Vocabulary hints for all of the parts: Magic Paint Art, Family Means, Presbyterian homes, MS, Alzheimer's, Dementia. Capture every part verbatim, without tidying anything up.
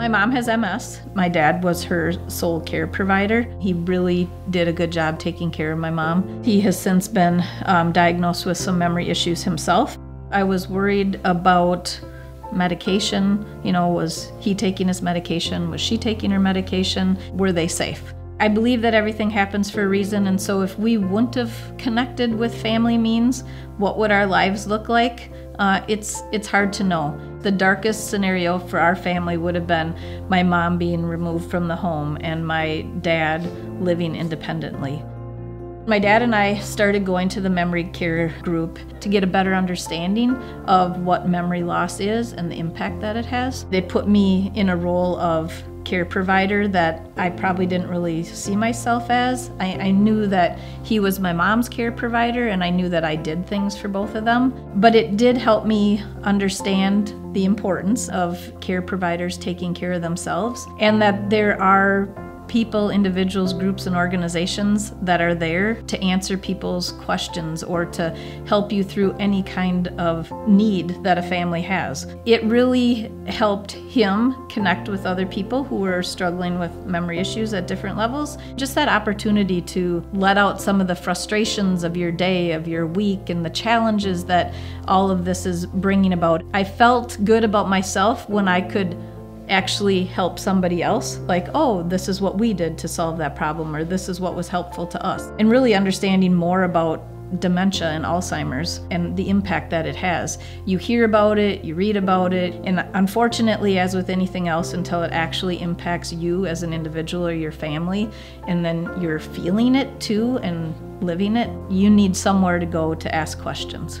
My mom has M S. My dad was her sole care provider. He really did a good job taking care of my mom. He has since been um, diagnosed with some memory issues himself. I was worried about medication. You know, was he taking his medication? Was she taking her medication? Were they safe? I believe that everything happens for a reason, and so if we wouldn't have connected with Family Means, what would our lives look like? Uh, it's, it's hard to know. The darkest scenario for our family would have been my mom being removed from the home and my dad living independently. My dad and I started going to the memory care group to get a better understanding of what memory loss is and the impact that it has. They put me in a role of care provider that I probably didn't really see myself as. I, I knew that he was my mom's care provider, and I knew that I did things for both of them. But it did help me understand the importance of care providers taking care of themselves, and that there are people, individuals, groups, and organizations that are there to answer people's questions or to help you through any kind of need that a family has. It really helped him connect with other people who were struggling with memory issues at different levels. Just that opportunity to let out some of the frustrations of your day, of your week, and the challenges that all of this is bringing about. I felt good about myself when I could actually help somebody else, like, oh, this is what we did to solve that problem, or this is what was helpful to us. And really understanding more about dementia and Alzheimer's and the impact that it has. You hear about it, you read about it, and unfortunately, as with anything else, until it actually impacts you as an individual or your family, and then you're feeling it too and living it, you need somewhere to go to ask questions.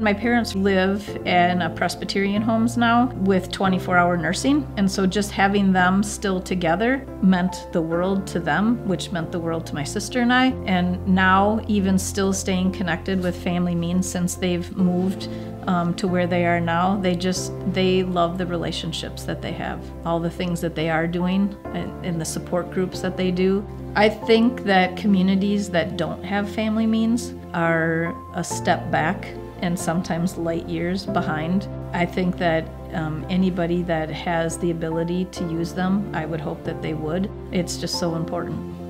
My parents live in a Presbyterian homes now with twenty-four hour nursing, and so just having them still together meant the world to them, which meant the world to my sister and I. And now, even still staying connected with Family Means since they've moved um, to where they are now, they just, they love the relationships that they have, all the things that they are doing, and, and the support groups that they do. I think that communities that don't have Family Means are a step back and sometimes light years behind. I think that um, anybody that has the ability to use them, I would hope that they would. It's just so important.